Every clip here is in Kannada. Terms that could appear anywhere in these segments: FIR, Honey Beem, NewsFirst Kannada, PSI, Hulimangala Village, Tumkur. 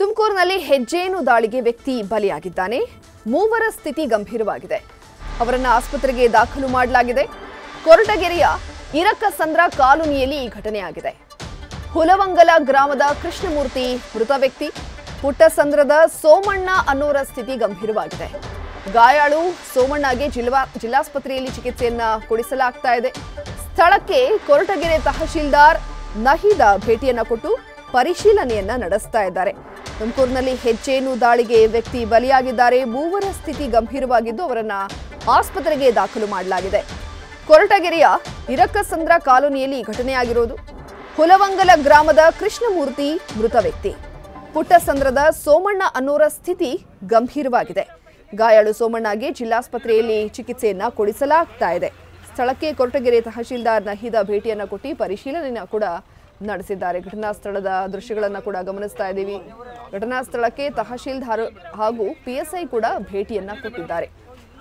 ತುಮಕೂರಿನಲ್ಲಿ ಹೆಜ್ಜೇನು ದಾಳಿಗೆ ವ್ಯಕ್ತಿ ಬಲಿಯಾಗಿದ್ದಾನೆ. ಮೂವರ ಸ್ಥಿತಿ ಗಂಭೀರವಾಗಿದೆ. ಅವರನ್ನು ಆಸ್ಪತ್ರೆಗೆ ದಾಖಲು ಮಾಡಲಾಗಿದೆ. ಕೊರಟಗೆರೆಯ ಇರಕಸಂದ್ರ ಕಾಲೋನಿಯಲ್ಲಿ ಈ ಘಟನೆಯಾಗಿದೆ. ಹುಲವಂಗಲ ಗ್ರಾಮದ ಕೃಷ್ಣಮೂರ್ತಿ ಮೃತ ವ್ಯಕ್ತಿ. ಪುಟ್ಟಸಂದ್ರದ ಸೋಮಣ್ಣ ಅನ್ನೋರ ಸ್ಥಿತಿ ಗಂಭೀರವಾಗಿದೆ. ಗಾಯಾಳು ಸೋಮಣ್ಣಗೆ ಜಿಲ್ಲಾಸ್ಪತ್ರೆಯಲ್ಲಿ ಚಿಕಿತ್ಸೆಯನ್ನ ಕೊಡಿಸಲಾಗ್ತಾ ಇದೆ. ಸ್ಥಳಕ್ಕೆ ಕೊರಟಗೆರೆ ತಹಶೀಲ್ದಾರ್ ನಹೀದ ಭೇಟಿಯನ್ನ ಕೊಟ್ಟು ಪರಿಶೀಲನೆಯನ್ನ ನಡೆಸ್ತಾ ಇದ್ದಾರೆ. ತುಮಕೂರಿನಲ್ಲಿ ಹೆಜ್ಜೇನು ದಾಳಿಗೆ ವ್ಯಕ್ತಿ ಬಲಿಯಾಗಿದ್ದಾರೆ. ಮೂವರ ಸ್ಥಿತಿ ಗಂಭೀರವಾಗಿದ್ದು ಅವರನ್ನ ಆಸ್ಪತ್ರೆಗೆ ದಾಖಲು ಮಾಡಲಾಗಿದೆ. ಕೊರಟಗೆರೆಯ ಇರಕಸಂದ್ರ ಕಾಲೋನಿಯಲ್ಲಿ ಘಟನೆಯಾಗಿರೋದು. ಹುಲವಂಗಲ ಗ್ರಾಮದ ಕೃಷ್ಣಮೂರ್ತಿ ಮೃತ ವ್ಯಕ್ತಿ. ಪುಟ್ಟಸಂದ್ರದ ಸೋಮಣ್ಣ ಅನ್ನೋರ ಸ್ಥಿತಿ ಗಂಭೀರವಾಗಿದೆ. ಗಾಯಾಳು ಸೋಮಣ್ಣಗೆ ಜಿಲ್ಲಾಸ್ಪತ್ರೆಯಲ್ಲಿ ಚಿಕಿತ್ಸೆಯನ್ನ ಕೊಡಿಸಲಾಗ್ತಾ ಇದೆ. ಸ್ಥಳಕ್ಕೆ ಕೊರಟಗೆರೆ ತಹಶೀಲ್ದಾರ್ ನಹೀದ ಭೇಟಿಯನ್ನ ಕೊಟ್ಟು ಪರಿಶೀಲನೆಯನ್ನು ಕೂಡ ನಡೆಸಿದ್ದಾರೆ. ಘಟನಾ ಸ್ಥಳದ ದೃಶ್ಯಗಳನ್ನು ಕೂಡ ಗಮನಿಸ್ತಾ ಇದ್ದೀವಿ. ಘಟನಾ ಸ್ಥಳಕ್ಕೆ ತಹಶೀಲ್ದಾರ್ ಹಾಗೂ PSI ಕೂಡ ಭೇಟಿಯನ್ನ ಕೊಟ್ಟಿದ್ದಾರೆ.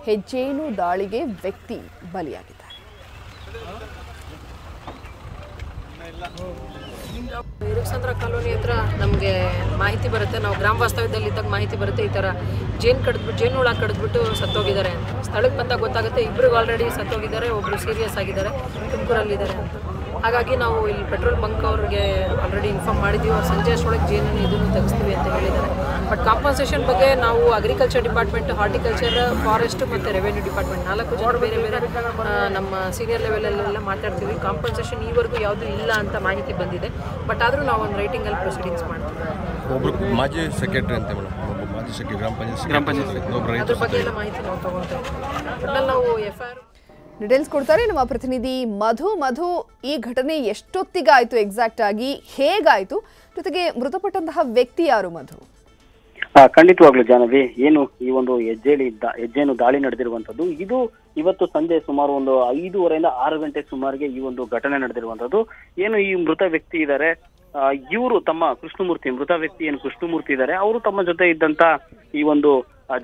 ಹೆಜ್ಜೇನು ದಾಳಿಗೆ ವ್ಯಕ್ತಿ ಬಲಿಯಾಗಿದ್ದಾರೆ. ಇರಕಸಂದ್ರ ಕಾಲೋನಿ ಹತ್ರ ನಮಗೆ ಮಾಹಿತಿ ಬರುತ್ತೆ. ನಾವು ಗ್ರಾಮ ವಾಸ್ತವ್ಯದಲ್ಲಿ ಇದ್ದಾಗ ಮಾಹಿತಿ ಬರುತ್ತೆ, ಈ ಥರ ಜೇನುಹುಳ ಕಡಿದ್ಬಿಟ್ಟು ಸತ್ತೋಗಿದ್ದಾರೆ. ಸ್ಥಳಕ್ಕೆ ಬಂದಾಗ ಗೊತ್ತಾಗುತ್ತೆ ಇಬ್ಬರು ಆಲ್ರೆಡಿ ಸತ್ತೋಗಿದ್ದಾರೆ, ಒಬ್ಬರು ಸೀರಿಯಸ್ ಆಗಿದ್ದಾರೆ, ತುಮಕೂರಲ್ಲಿದ್ದಾರೆ. ಹಾಗಾಗಿ ನಾವು ಇಲ್ಲಿ ಪೆಟ್ರೋಲ್ ಬಂಕ್ ಅವ್ರಿಗೆ ಆಲ್ರೆಡಿ ಇನ್ಫಾರ್ಮ್ ಮಾಡಿದ್ದೀವಿ. ಅವ್ರು ಸಂಜೆ ಅಷ್ಟೊಳಗೆ ಜೇನನ್ನು ಇದನ್ನು ತೆಗೆಸ್ತೀವಿ ಅಂತ ಹೇಳಿದ್ದಾರೆ. ಬಟ್ ಕಾಂಪನ್ಸೇಷನ್ ಬಗ್ಗೆ ನಾವು ಅಗ್ರಿಕಲ್ಚರ್ ಡಿಪಾರ್ಟ್ಮೆಂಟ್, ಹಾರ್ಟಿಕಲ್ಚರ್, ಫಾರೆಸ್ಟ್ ಮತ್ತು ರೆವೆನ್ಯೂ ಡಿಪಾರ್ಟ್ಮೆಂಟ್ 4 ಜನ ಬೇರೆ ಬೇರೆ ನಮ್ಮ ಸೀನಿಯರ್ ಲೆವೆಲಲ್ಲೆಲ್ಲ ಮಾತಾಡ್ತೀವಿ. ಕಾಂಪನ್ಸೇಷನ್ ಈವರೆಗೂ ಯಾವುದೂ ಇಲ್ಲ ಅಂತ ಮಾಹಿತಿ ಬಂದಿದೆ. ಬಟ್ ಆದರೂ ನಾವು ಒಂದು ರೈಟಿಂಗಲ್ಲಿ ಪ್ರೊಸೀಡಿಂಗ್ಸ್ ಮಾಡ್ತೀವಿ. ಒಬ್ಬರು ಮಾಜಿ ಸೆಕ್ರೆಟರಿ ಅಂತ ಮೇಡಮ್, ಒಬ್ಬರು ಮಾಜಿ ಸೆಕ್ರೆಟರಿ ಗ್ರಾಮ ಪಂಚಾಯತ್ ಅದ್ರ ಬಗ್ಗೆ ಎಲ್ಲ ಮಾಹಿತಿ ನಾವು ತೊಗೊಳ್ತೇವೆ. ಒಟ್ಟಲ್ಲಿ ನಾವು FIR ಡೀಟೇಲ್ಸ್ ಕೊಡ್ತಾರೆ ನಮ್ಮ ಪ್ರತಿನಿಧಿ ಮಧು. ಈ ಘಟನೆ ಎಷ್ಟೊತ್ತಿಗಾಯಿತು, ಎಕ್ಸಾಕ್ಟ್ ಆಗಿ ಹೇಗಾಯಿತು, ಜೊತೆಗೆ ಮೃತಪಟ್ಟಂತಹ ವ್ಯಕ್ತಿ ಯಾರು ಮಧು? ಖಂಡಿತವಾಗ್ಲೂ ಜಾನವಿ, ಏನು ಈ ಒಂದು ಹೆಜ್ಜೇನು ದಾಳಿ ನಡೆದಿರುವಂಥದ್ದು ಇದು ಇವತ್ತು ಸಂಜೆ ಸುಮಾರು ಒಂದು 5:30 ಇಂದ 6 ಗಂಟೆ ಸುಮಾರಿಗೆ ಈ ಒಂದು ಘಟನೆ ನಡೆದಿರುವಂಥದ್ದು. ಏನು ಈ ಮೃತ ವ್ಯಕ್ತಿ ಇದ್ದಾರೆ, ಇವರು ತಮ್ಮ ಕೃಷ್ಣಮೂರ್ತಿ ಮೃತ ವ್ಯಕ್ತಿ ಏನು ಕೃಷ್ಣಮೂರ್ತಿ ಇದ್ದಾರೆ, ಅವರು ತಮ್ಮ ಜೊತೆ ಇದ್ದಂತ ಈ ಒಂದು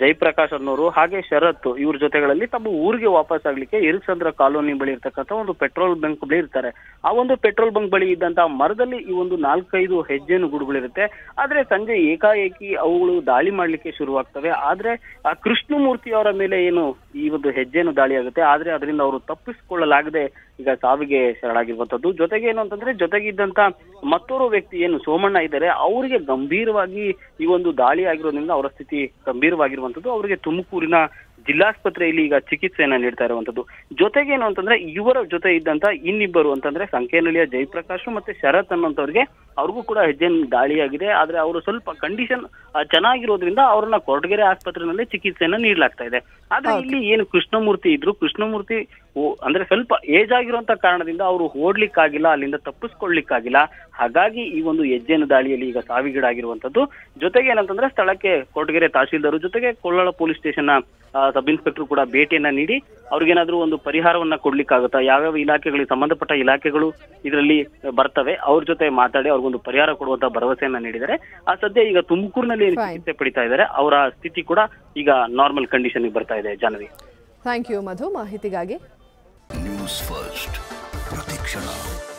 ಜಯಪ್ರಕಾಶ್ ಅನ್ನೋರು ಹಾಗೆ ಶರತ್ ಇವ್ರ ಜೊತೆಗಳಲ್ಲಿ ತಮ್ಮ ಊರಿಗೆ ವಾಪಸ್ ಆಗ್ಲಿಕ್ಕೆ ಇರಕಸಂದ್ರ ಕಾಲೋನಿ ಬಳಿ ಇರ್ತಕ್ಕಂಥ ಒಂದು ಪೆಟ್ರೋಲ್ ಬಂಕ್ ಬಳಿ ಇರ್ತಾರೆ. ಆ ಒಂದು ಪೆಟ್ರೋಲ್ ಬಂಕ್ ಬಳಿ ಇದ್ದಂತಹ ಮರದಲ್ಲಿ ಈ ಒಂದು 4-5 ಹೆಜ್ಜೇನು ಗೂಡುಗಳಿರುತ್ತೆ. ಆದ್ರೆ ಸಂಜೆ ಏಕಾಏಕಿ ಅವುಗಳು ದಾಳಿ ಮಾಡ್ಲಿಕ್ಕೆ ಶುರುವಾಗ್ತವೆ. ಆದ್ರೆ ಆ ಕೃಷ್ಣಮೂರ್ತಿ ಅವರ ಮೇಲೆ ಏನು ಈ ಒಂದು ಹೆಜ್ಜೇನು ದಾಳಿ ಆಗುತ್ತೆ. ಆದ್ರೆ ಅದರಿಂದ ಅವರು ತಪ್ಪಿಸಿಕೊಳ್ಳಲಾಗದೆ ಈಗ ಸಾವಿಗೆ ಶರಣಾಗಿರುವಂತದ್ದು. ಜೊತೆಗೆ ಏನು ಅಂತಂದ್ರೆ ಜೊತೆಗಿದ್ದಂತ ಮತ್ತೋರ್ವ ವ್ಯಕ್ತಿ ಏನು ಸೋಮಣ್ಣ ಇದ್ದಾರೆ, ಅವರಿಗೆ ಗಂಭೀರವಾಗಿ ಈ ಒಂದು ದಾಳಿ ಆಗಿರೋದ್ರಿಂದ ಅವರ ಸ್ಥಿತಿ ಗಂಭೀರವಾಗಿರುವಂತದ್ದು. ಅವರಿಗೆ ತುಮಕೂರಿನ ಜಿಲ್ಲಾಸ್ಪತ್ರೆಯಲ್ಲಿ ಈಗ ಚಿಕಿತ್ಸೆಯನ್ನ ನೀಡ್ತಾ ಇರುವಂತದ್ದು. ಜೊತೆಗೆ ಏನು ಅಂತಂದ್ರೆ ಇವರ ಜೊತೆ ಇದ್ದಂತ ಇನ್ನಿಬ್ಬರು ಅಂತಂದ್ರೆ ಸಂಕೇನಹಳ್ಳಿಯ ಜಯಪ್ರಕಾಶ್ ಮತ್ತೆ ಶರತ್ ಅನ್ನೋಂಥವ್ರಿಗೆ ಅವ್ರಿಗೂ ಕೂಡ ಹೆಜ್ಜೇನು ದಾಳಿಯಾಗಿದೆ. ಆದ್ರೆ ಅವರು ಸ್ವಲ್ಪ ಕಂಡೀಷನ್ ಚೆನ್ನಾಗಿರೋದ್ರಿಂದ ಅವ್ರನ್ನ ಕೊರಟಗೆರೆ ಆಸ್ಪತ್ರೆನಲ್ಲಿ ಚಿಕಿತ್ಸೆಯನ್ನ ನೀಡಲಾಗ್ತಾ ಇದೆ. ಆದ್ರೆ ಇಲ್ಲಿ ಏನು ಕೃಷ್ಣಮೂರ್ತಿ ಇದ್ರು, ಕೃಷ್ಣಮೂರ್ತಿ ಅಂದ್ರೆ ಸ್ವಲ್ಪ ಏಜ್ ಆಗಿರುವಂತ ಕಾರಣದಿಂದ ಅವರು ಓಡ್ಲಿಕ್ಕಾಗಿಲ್ಲ, ಅಲ್ಲಿಂದ ತಪ್ಪಿಸ್ಕೊಳ್ಲಿಕ್ಕಾಗಿಲ್ಲ. ಹಾಗಾಗಿ ಈ ಒಂದು ಹೆಜ್ಜೇನು ದಾಳಿಯಲ್ಲಿ ಈಗ ಸಾವಿಗೀಡಾಗಿರುವಂತದ್ದು. ಜೊತೆಗೆ ಏನಂತಂದ್ರೆ ಸ್ಥಳಕ್ಕೆ ಕೊರಟಗೆರೆ ತಹಶೀಲ್ದಾರ್ ಜೊತೆಗೆ ಕೊಳ್ಳಾಳ ಪೊಲೀಸ್ ಸ್ಟೇಷನ್ ನ ಸಬ್ ಇನ್ಸ್ಪೆಕ್ಟರ್ ಕೂಡ ಭೇಟಿಯನ್ನ ನೀಡಿ ಅವ್ರಿಗೇನಾದ್ರೂ ಒಂದು ಪರಿಹಾರವನ್ನ ಕೊಡ್ಲಿಕ್ಕಾಗತ್ತಾ, ಯಾವ್ಯಾವ ಇಲಾಖೆಗಳಿಗೆ ಸಂಬಂಧಪಟ್ಟ ಇಲಾಖೆಗಳು ಇದರಲ್ಲಿ ಬರ್ತವೆ, ಅವ್ರ ಜೊತೆ ಮಾತಾಡಿ ಅವ್ರಿಗೊಂದು ಪರಿಹಾರ ಕೊಡುವಂತ ಭರವಸೆಯನ್ನ ನೀಡಿದ್ದಾರೆ. ಆ ಸದ್ಯ ಈಗ ತುಮಕೂರಿನಲ್ಲಿ ಏನು ಚಿಕಿತ್ಸೆ ಪಡಿತಾ ಇದ್ದಾರೆ, ಅವರ ಸ್ಥಿತಿ ಕೂಡ ಈಗ ನಾರ್ಮಲ್ ಕಂಡೀಷನ್ ಬರ್ತಾ ಇದೆ. ಜಾನ್ವಿ, ಥ್ಯಾಂಕ್ ಯು ಮಧು ಮಾಹಿತಿಗಾಗಿ. ನ್ಯೂಸ್ ಫಸ್ಟ್ ಪ್ರತಿಕ್ಷಣ.